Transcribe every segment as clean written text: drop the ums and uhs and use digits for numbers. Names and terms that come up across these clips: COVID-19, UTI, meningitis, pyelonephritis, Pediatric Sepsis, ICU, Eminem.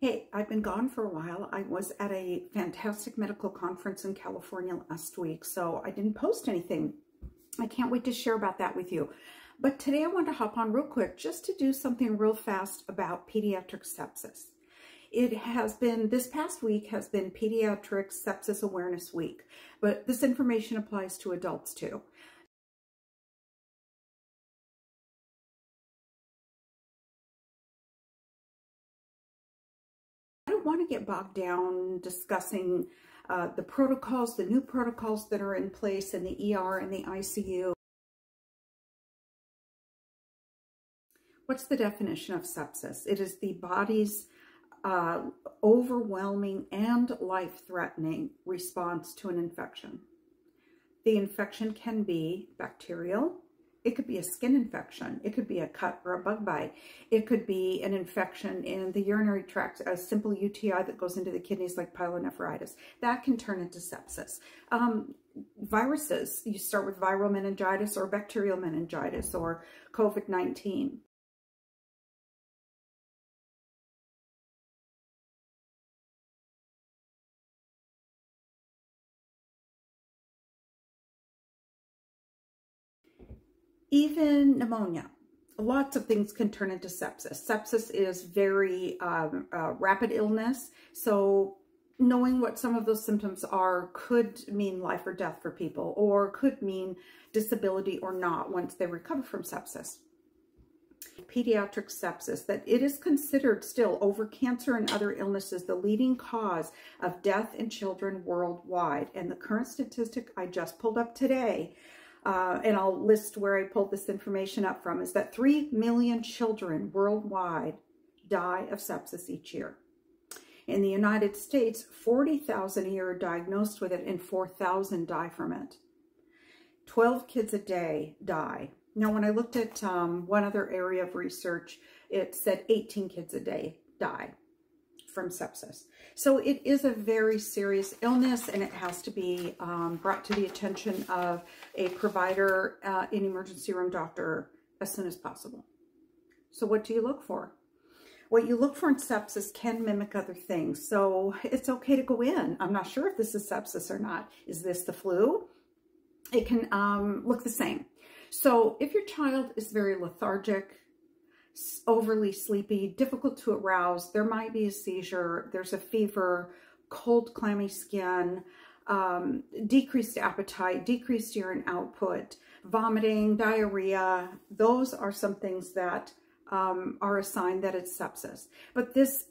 Hey, I've been gone for a while. I was at a fantastic medical conference in California last week, so I didn't post anything. I can't wait to share about that with you. But today I want to hop on real quick just to do something real fast about pediatric sepsis. This past week has been Pediatric Sepsis Awareness Week, but this information applies to adults too. Want to get bogged down discussing the protocols, the new protocols that are in place in the ER and the ICU. What's the definition of sepsis? It is the body's overwhelming and life-threatening response to an infection. The infection can be bacterial. It could be a skin infection. It could be a cut or a bug bite. It could be an infection in the urinary tract, a simple UTI that goes into the kidneys like pyelonephritis. That can turn into sepsis. Viruses, you start with viral meningitis or bacterial meningitis or COVID-19. Even pneumonia. Lots of things can turn into sepsis. Sepsis is very rapid illness, so knowing what some of those symptoms are could mean life or death for people, or could mean disability or not once they recover from sepsis. Pediatric sepsis, that it is considered still, over cancer and other illnesses, the leading cause of death in children worldwide. And the current statistic I just pulled up today, and I'll list where I pulled this information up from, is that 3 million children worldwide die of sepsis each year. In the United States, 40,000 a year are diagnosed with it and 4,000 die from it. 12 kids a day die. Now, when I looked at one other area of research, it said 18 kids a day die from sepsis. So it is a very serious illness, and it has to be brought to the attention of a provider, an emergency room doctor, as soon as possible. So what do you look for? What you look for in sepsis can mimic other things. So it's okay to go in. I'm not sure if this is sepsis or not. Is this the flu? It can look the same. So if your child is very lethargic, overly sleepy, difficult to arouse, there might be a seizure, there's a fever, cold, clammy skin, decreased appetite, decreased urine output, vomiting, diarrhea. Those are some things that are a sign that it's sepsis. But this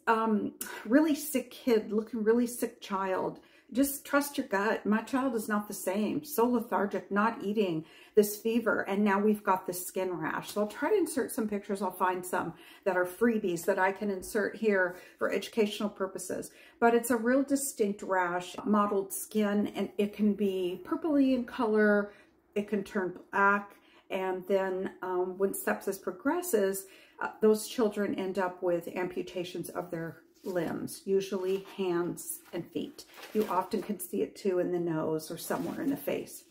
really sick kid, looking really sick child, just trust your gut. My child is not the same. So lethargic, not eating, this fever, and now we've got this skin rash. So I'll try to insert some pictures. I'll find some that are freebies that I can insert here for educational purposes. But it's a real distinct rash, mottled skin, and it can be purpley in color. It can turn black. And then when sepsis progresses, those children end up with amputations of their limbs, usually hands and feet. You often can see it too in the nose or somewhere in the face.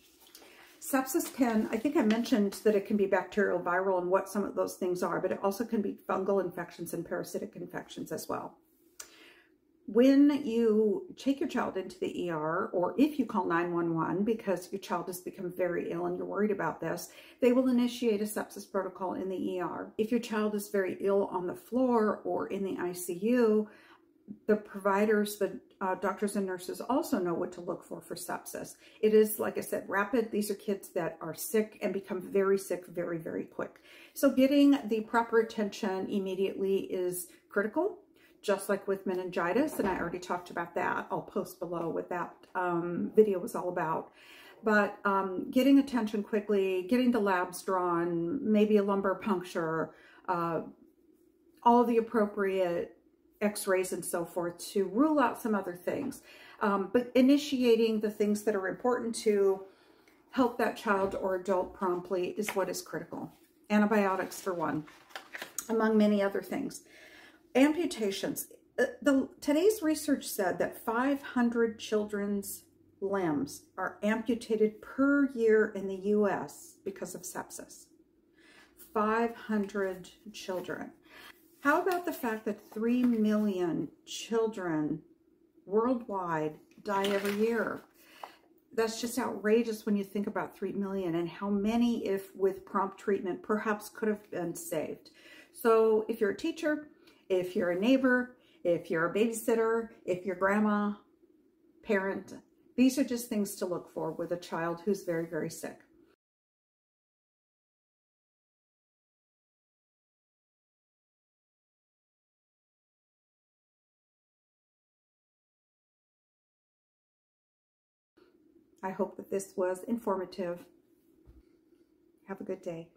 Sepsis can, I think I mentioned that it can be bacterial, viral, and what some of those things are, but it also can be fungal infections and parasitic infections as well. When you take your child into the ER, or if you call 911 because your child has become very ill and you're worried about this, they will initiate a sepsis protocol in the ER. If your child is very ill on the floor or in the ICU, the providers, the doctors and nurses also know what to look for sepsis. It is, like I said, rapid. These are kids that are sick and become very sick very, very quick. So getting the proper attention immediately is critical. Just like with meningitis, and I already talked about that. I'll post below what that video was all about. But getting attention quickly, getting the labs drawn, maybe a lumbar puncture, all the appropriate x-rays and so forth to rule out some other things. But initiating the things that are important to help that child or adult promptly is what is critical. Antibiotics for one, among many other things. Amputations. Today's research said that 500 children's limbs are amputated per year in the U.S. because of sepsis. 500 children. How about the fact that 3 million children worldwide die every year? That's just outrageous when you think about 3 million and how many, if with prompt treatment, perhaps could have been saved. So if you're a teacher, if you're a neighbor, if you're a babysitter, if you're grandma, parent, these are just things to look for with a child who's very, very sick. I hope that this was informative. Have a good day.